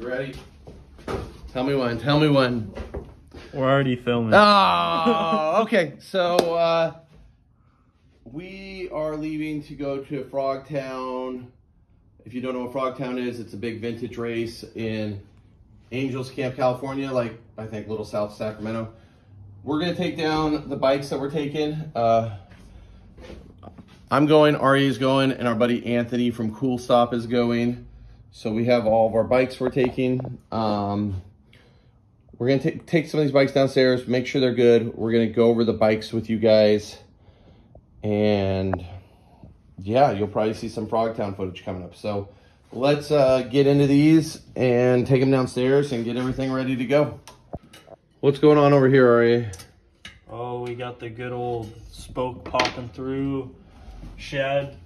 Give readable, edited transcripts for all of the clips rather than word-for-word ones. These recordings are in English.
You ready? Tell me when. Tell me when. We're already filming. Oh, okay. So we are leaving to go to Frogtown. If you don't know what Frogtown is, it's a big vintage race in Angels Camp, California, like I think Little South Sacramento. We're gonna take down the bikes that we're taking. I'm going, Arya's going, and our buddy Anthony from Cool Stop is going. So we have all of our bikes we're taking. We're gonna take some of these bikes downstairs, make sure they're good. We're gonna go over the bikes with you guys. And yeah, you'll probably see some Frogtown footage coming up. So let's get into these and take them downstairs and get everything ready to go. What's going on over here, Arya? Oh, we got the good old spoke popping through. Shad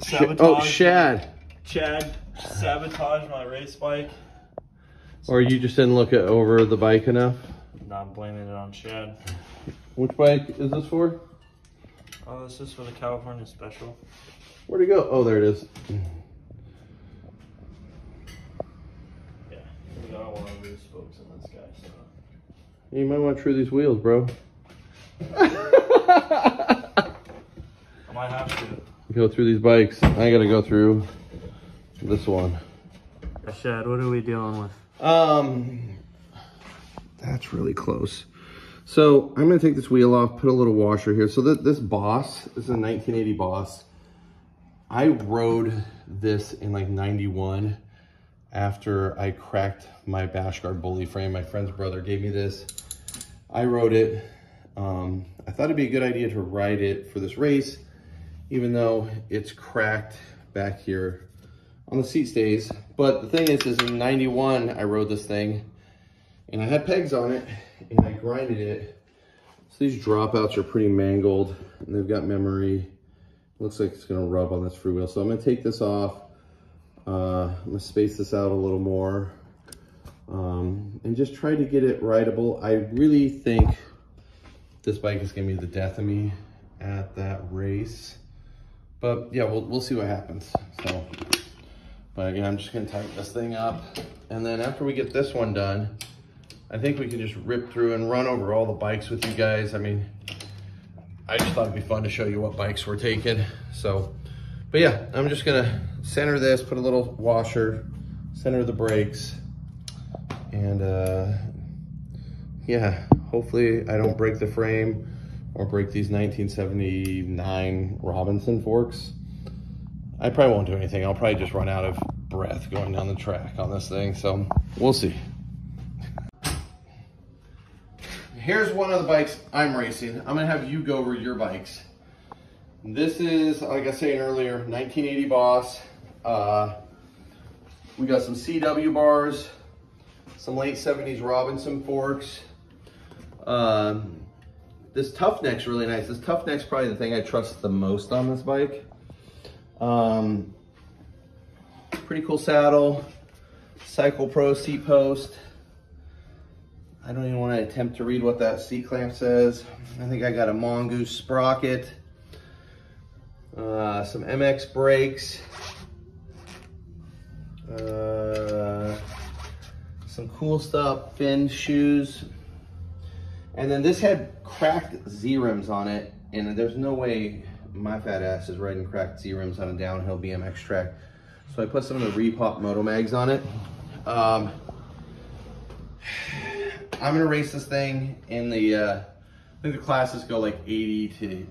sabotaged. Oh, Shad. Chad sabotaged my race bike. So, or you just didn't look it over the bike enough? Not blaming it on Shad. Which bike is this for? Oh, this is for the California Special. Where'd it go? Oh, there it is. Yeah, we got one of these spokes in this guy, so. You might want to true these wheels, bro. I might have to. Go through these bikes. I gotta go through this one. Shad, what are we dealing with? That's really close. So I'm gonna take this wheel off, put a little washer here. So this Boss, this is a 1980 Boss. I rode this in like 91 after I cracked my Bashguard bully frame. My friend's brother gave me this. I rode it. I thought it'd be a good idea to ride it for this race, even though it's cracked back here on the seat stays. But the thing is in 91, I rode this thing and I had pegs on it and I grinded it. So these dropouts are pretty mangled and they've got memory. Looks like it's gonna rub on this free wheel. So I'm gonna take this off. I'm gonna space this out a little more and just try to get it rideable. I really think this bike is gonna be the death of me at that race. But yeah, we'll see what happens. So, but yeah, I'm just gonna tighten this thing up. And then after we get this one done, I think we can just rip through and run over all the bikes with you guys. I mean, I just thought it'd be fun to show you what bikes we're taking. So, but yeah, I'm just gonna center this, put a little washer, center the brakes, and yeah, hopefully I don't break the frame or break these 1979 Robinson forks. I probably won't do anything. I'll probably just run out of breath going down the track on this thing, so we'll see. Here's one of the bikes I'm racing. I'm gonna have you go over your bikes. This is, like I was saying earlier, 1980 Boss. We got some CW bars, some late 70s Robinson forks. This Tuffnek's really nice. This Tuffnek's probably the thing I trust the most on this bike. Pretty cool saddle, Cycle Pro seat post. I don't even want to attempt to read what that C-clamp says. I think I got a Mongoose sprocket, some MX brakes, some Cool Stop fin shoes. And then this had cracked Z-rims on it, and there's no way my fat ass is riding cracked Z-rims on a downhill BMX track. So I put some of the Repop Moto Mags on it. I'm gonna race this thing in the, I think the classes go like 80 to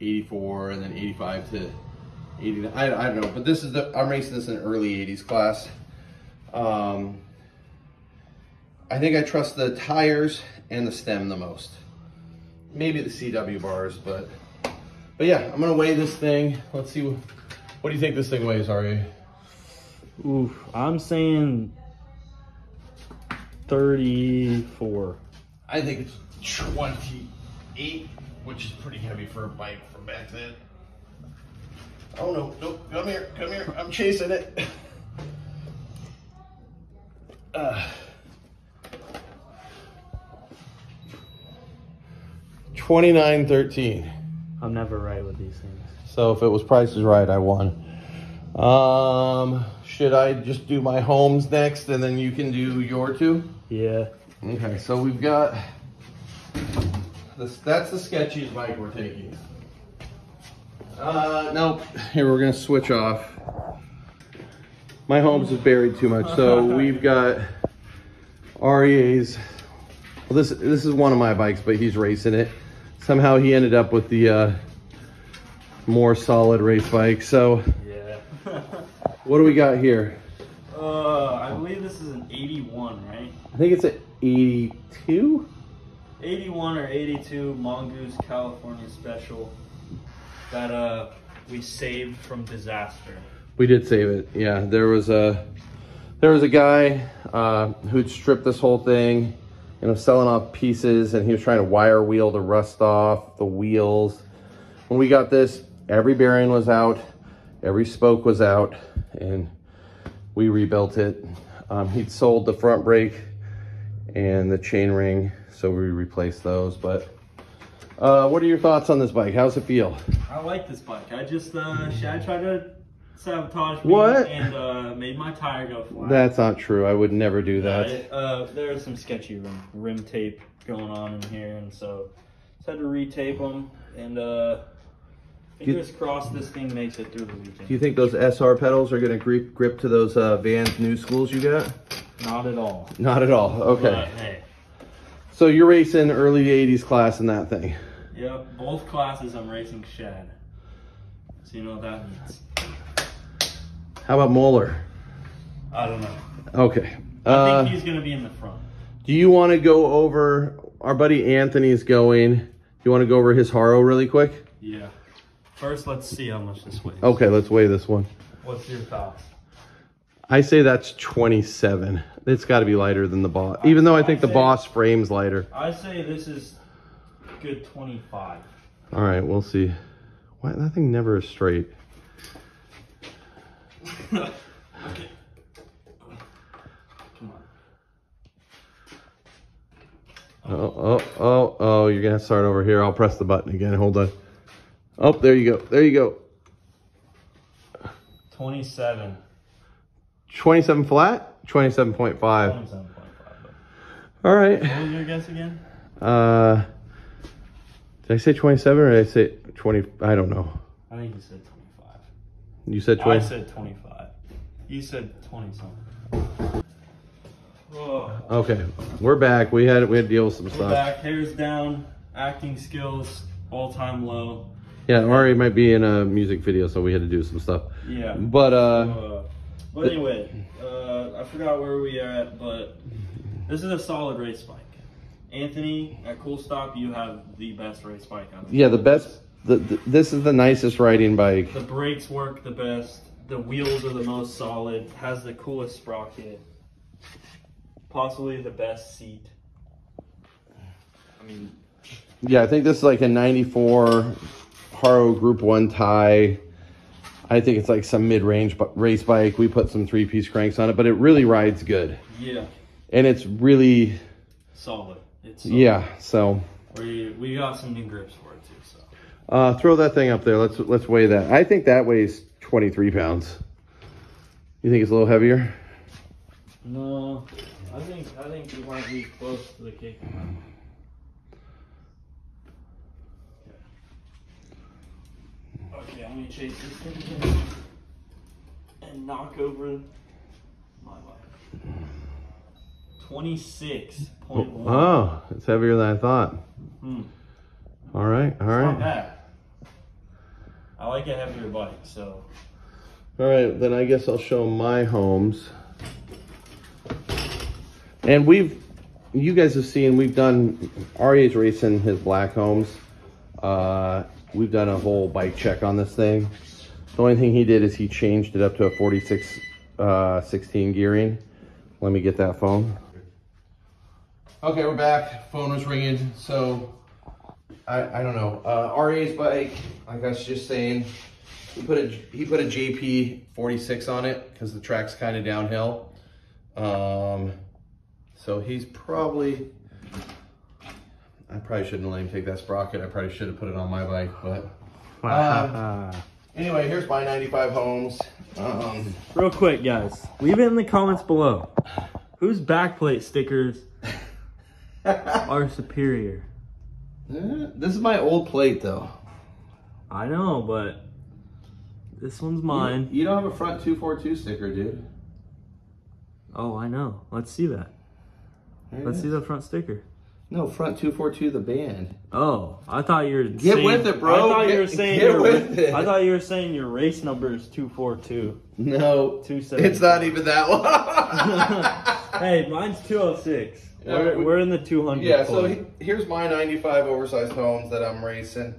84 and then 85 to 89, I don't know, but this is I'm racing this in an early 80s class. I think I trust the tires and the stem the most. Maybe the CW bars, but yeah, I'm gonna weigh this thing. Let's see, what do you think this thing weighs, Ari? Oof, I'm saying 34. I think it's 28, which is pretty heavy for a bike from back then. Oh no, nope, come here, I'm chasing it. $29.13. I'm never right with these things. So if it was Price is Right, I won. Should I just do my homes next and then you can do your two? Yeah. Okay, so we've got this. That's the sketchiest bike we're taking. Nope. Here, we're gonna switch off. My homes is buried too much, so we've got REA's. Well, this is one of my bikes, but he's racing it. Somehow he ended up with the more solid race bike. So yeah. What do we got here? I believe this is an 81, right? I think it's an 82? 81 or 82 Mongoose California Special that we saved from disaster. We did save it, yeah. There was a guy who'd stripped this whole thing and was selling off pieces, and he was trying to wire wheel to rust off the wheels. When we got this, every bearing was out, every spoke was out, and we rebuilt it. He'd sold the front brake and the chain ring, so we replaced those. But what are your thoughts on this bike? How's it feel? I like this bike. I just I tried to sabotage me and made my tire go flat. That's not true. I would never do that. Yeah, there is some sketchy rim tape going on in here, and so I had to retape them. And fingers crossed this thing makes it through the weekend. Do you think those SR pedals are going to grip to those Vans New Schools you got? Not at all. Not at all. Okay. But, hey. So you're racing early 80s class in that thing? Yep. Both classes I'm racing shad. So you know what that means. How about Moeller? I don't know. Okay. I think he's going to be in the front. Do you want to go over... Our buddy Anthony's going. Do you want to go over his Haro really quick? Yeah. First, let's see how much this weighs. Okay, let's weigh this one. What's your thoughts? I say that's 27. It's got to be lighter than the Boss. Even though I think the Boss frame's lighter. I say this is a good 25. All right, we'll see. Why, that thing never is straight. Okay. Come on. Oh, you're going to start over here. I'll press the button again. Hold on. Oh, there you go. There you go. 27. 27 flat? 27.5. 27.5. All right. What was your guess again? Did I say 27 or did I say 20? I don't know. I think you said 25. You said 20? I said 25. You said 20-something. Whoa. Okay, we're back. We had to deal with some stuff. We're back. Hair's down. Acting skills all-time low. Yeah, Ari might be in a music video, so we had to do some stuff. Yeah. But anyway, I forgot where we are at, but this is a solid race bike. Anthony, at Cool Stop, you have the best race bike on the This is the nicest riding bike. The brakes work the best. The wheels are the most solid. Has the coolest sprocket. Possibly the best seat. I mean... Yeah, I think this is like a 94 Haro Group 1 tie. I think it's like some mid-range race bike. We put some three-piece cranks on it, but it really rides good. Yeah. And it's really... Solid. It's solid. Yeah, so... We got some new grips for it, too, so... throw that thing up there. Let's weigh that. I think that weighs 23 pounds. You think it's a little heavier? No... I think you might be close to the cake. Okay, I'm gonna chase this thing again and knock over my bike. 26.1. Oh, it's heavier than I thought. Mm-hmm. All right. It's not bad. I like a heavier bike, so. All right, then I guess I'll show my homes. And you guys have seen, we've done, Ari's racing his black homes. We've done a whole bike check on this thing. The only thing he did is he changed it up to a 46, 16 gearing. Let me get that phone. Okay, we're back. Phone was ringing. So, I don't know. Ari's bike, like I was just saying, he put a JP 46 on it because the track's kind of downhill. So he's probably, I probably shouldn't let him take that sprocket. I probably should have put it on my bike, but Anyway, here's my 95 homes. Real quick, guys, leave it in the comments below. Whose backplate stickers are superior? This is my old plate, though. I know, but this one's mine. You don't have a Front 242 sticker, dude. Oh, I know. Let's see that. Let's see the front sticker. No, Front 242, the band. Oh, I thought you were saying, with it, bro. I thought you were saying I thought you were saying your race number is 242. No, 270. It's not even that one. Hey, mine's 206. We're in the 200. Yeah, so here's my 95 oversized homes that I'm racing.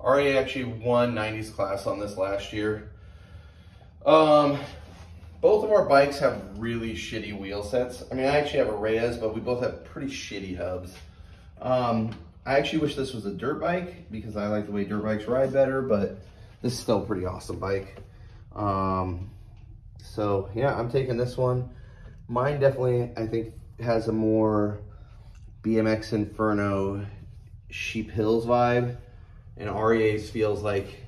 Ari actually won 90s class on this last year. Both of our bikes have really shitty wheel sets. I mean, I actually have a Reyes, but we both have pretty shitty hubs. I actually wish this was a dirt bike because I like the way dirt bikes ride better, but this is still a pretty awesome bike. So yeah, I'm taking this one. Mine definitely, I think, has a more BMX Inferno Sheep Hills vibe, and Ari's feels like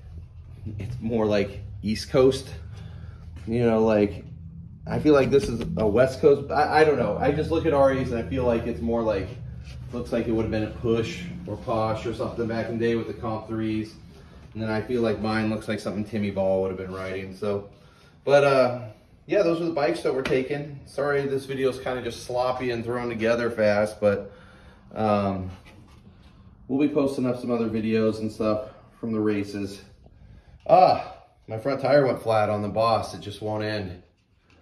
it's more like East Coast. You know, like, I feel like this is a West Coast, I don't know. I just look at Ari's and I feel like it's more like, looks like it would have been a Push or Posh or something back in the day with the Comp 3s. And then I feel like mine looks like something Timmy Ball would have been riding, so. But, yeah, those are the bikes that we're taking. Sorry this video is kind of just sloppy and thrown together fast, but we'll be posting up some other videos and stuff from the races. My front tire went flat on the Boss. It just won't end.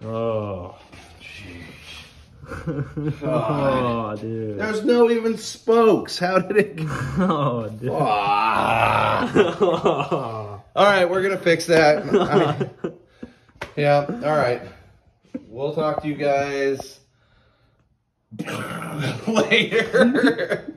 Oh. Jeez. Oh, dude. There's no even spokes. How did it go? Oh, dude. Oh. Oh. All right, we're going to fix that. Yeah, all right. We'll talk to you guys later.